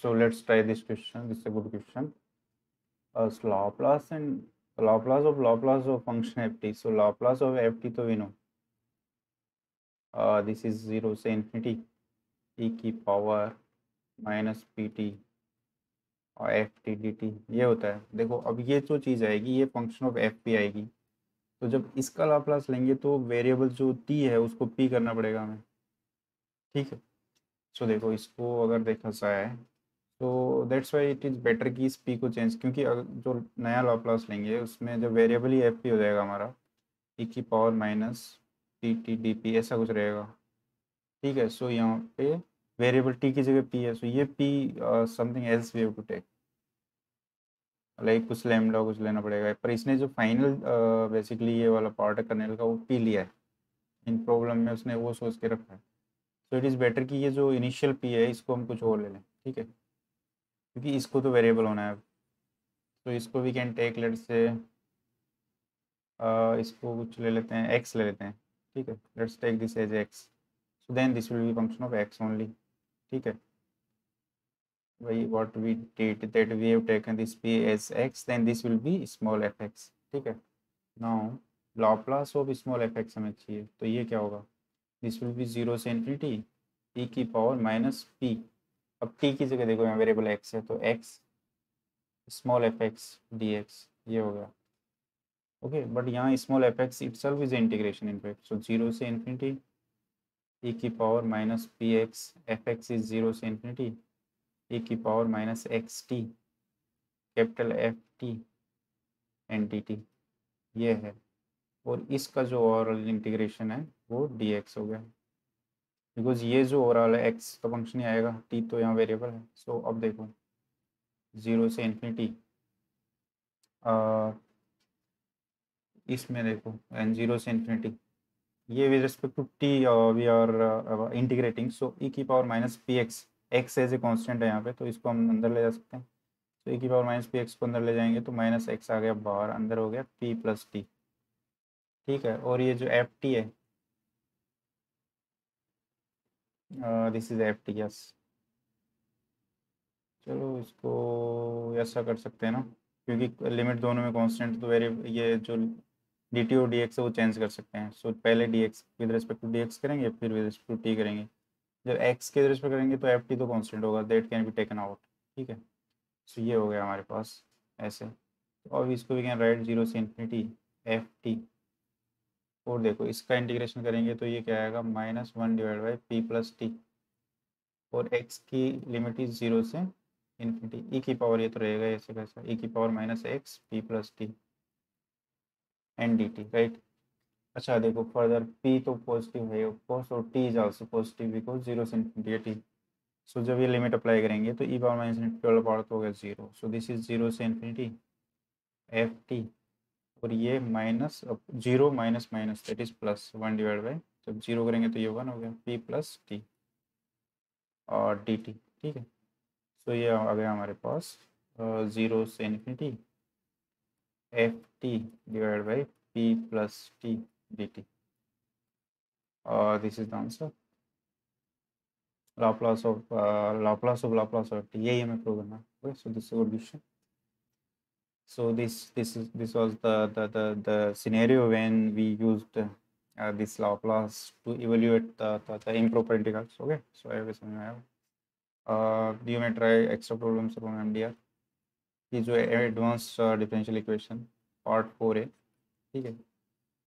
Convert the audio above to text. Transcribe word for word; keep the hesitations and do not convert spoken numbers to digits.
So let's try this question. This is a good question. As Laplace and Laplace of Laplace of function ft. So Laplace of ft, so we know uh, this is zero say infinity e की power minus pt और ft dt ये होता है. देखो अब ये जो चीज़ आएगी ये फंक्शन ऑफ f p आएगी. तो जब इसका लाप्लास लेंगे तो वेरिएबल जो t है उसको p करना पड़ेगा हमें. ठीक है. सो देखो इसको अगर देखा जाए तो that's why it is better कि इस p को चेंज, क्योंकि अगर जो नया लाप्लास लेंगे उसमें जब वेरिएबल ही f p हो जाएगा हमारा e की power minus p t d p ऐसा कुछ रहेगा. ठीक है. सो यहाँ पे वेरिएबल t की जगह p है. सो ये p something else we have to take, like कुछ लैम्डा कुछ लेना पड़ेगा. पर इसने जो फाइनल बेसिकली uh, ये वाला पार्ट करने का वो p लिया है. इन प्रॉब्लम में उसने वो सोच के रखा है. सो इट इज़ बेटर कि ये जो इनिशियल p है इसको हम कुछ और ले लें. ठीक है, क्योंकि इसको तो वेरिएबल होना है. तो so, इसको वी कैन टेक लेट से इसको कुछ ले लेते हैं, x ले लेते हैं. ठीक है, let's take this as x. So then this will be function of x only. ठीक है, वही what we did that we have taken this p as x, then this will be small fx. ठीक है, now Laplace of small fx हमें चाहिए. तो ये क्या होगा, this will be zero से infinity e की पावर माइनस p. अब t की जगह देखो यहाँ वेरिएबल x है तो x small fx dx ये हो गया. ओके, बट यहाँ small fx itself is integration in fact. so zero से infinity e की power minus P X F X is zero से इन्फिनिटी e की power minus X T capital F T N T T ये है. और इसका जो overall integration है वो डी एक्स हो गया, बिकॉज ये जो ओवरऑल है एक्स का फंक्शन ही आएगा, टी तो यहाँ वेरिएबल है. सो so, अब देखो ज़ीरो से इन्फिनिटी इसमें देखो एंड ज़ीरो से इन्फिनिटी ये with respect to T we are integrating. So E की power minus P X X as a constant है यहाँ पे, तो इसको हम अंदर ले जा सकते हैं. तो ई की पावर माइनस पी एक्स को अंदर ले जाएंगे तो माइनस एक्स आ गया बाहर, अंदर हो गया पी प्लस टी. ठीक है, और ये जो एफ टी है this is F T. Yes, चलो इसको ऐसा कर सकते हैं ना, क्योंकि लिमिट दोनों में कॉन्स्टेंट तो वेरी ये जो डी टी और डी एक्स है वो चेंज कर सकते हैं. सो so, पहले D X with respect to D X करेंगे, फिर विद रिस्पेक्ट टू टी करेंगे. जब एक्स के रिस्पेक्ट करेंगे तो एफ टी तो कॉन्स्टेंट होगा, that can be taken out. ठीक है, सो so, ये हो गया हमारे पास ऐसे. तो अब इसको वी कैन राइट जीरो से इन्फिनिटी एफ टी. और देखो इसका इंटीग्रेशन करेंगे तो ये क्या आएगा, minus one divide by P plus T. और एक्स की लिमिट इज जीरो से इन्फिनिटी ई की पावर ये तो रहेगा ऐसे कैसा ई की power minus X P plus T and D T. Right. अच्छा देखो फर्दर p तो पॉजिटिव है ऑफ कोर्स और t is also positive because zero से इन्फिनिटी t. सो जब ये लिमिट अप्लाई करेंगे तो e पावर माइनस इन्फिनिटी वाला पार्ट तो हो गया zero. So this is zero से इन्फिनिटी एफ टी और ये minus zero minus minus that is plus one divide by जब जीरो करेंगे तो ये वन हो गया पी प्लस टी और डी टी. ठीक है, सो ये आ गया हमारे पास जीरो से infinity F T divide by P plus T D T. This is the answer Laplace of Laplace of Laplace of T. यही हमें प्रूव करना है. So this good question. So this this this was the the the scenario when we used this Laplace to evaluate the the improper integrals. Okay, so I will समझाया you may try extra problems from MDR. ये जो advance differential equation part four है. ठीक है.